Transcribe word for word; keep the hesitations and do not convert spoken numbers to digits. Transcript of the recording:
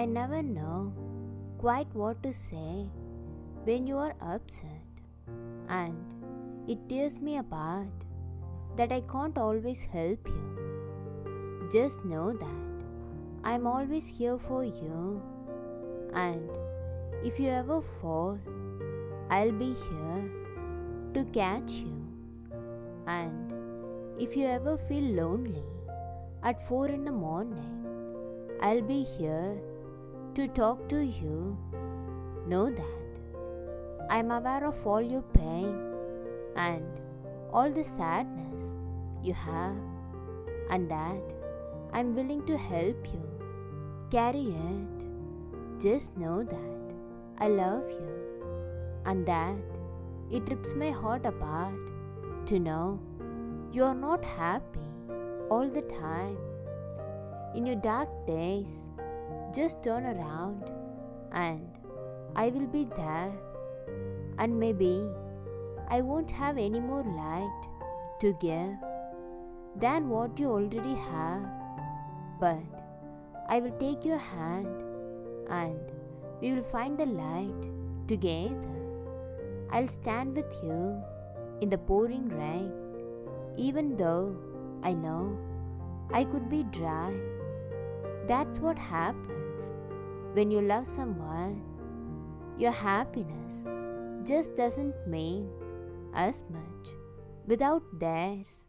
I never know quite what to say when you are upset, and it tears me apart that I can't always help you. Just know that I'm always here for you, and if you ever fall, I'll be here to catch you. And if you ever feel lonely at four in the morning, I'll be here to talk to you. Know that I'm aware of all your pain and all the sadness you have, and that I'm willing to help you carry it. Just know that I love you, and that it rips my heart apart to know you are not happy all the time. In your dark days, just turn around and I will be there. And maybe I won't have any more light to give than what you already have, but I will take your hand and we will find the light together. I'll stand with you in the pouring rain, even though I know I could be dry. That's what happens when you love someone. Your happiness just doesn't mean as much without theirs.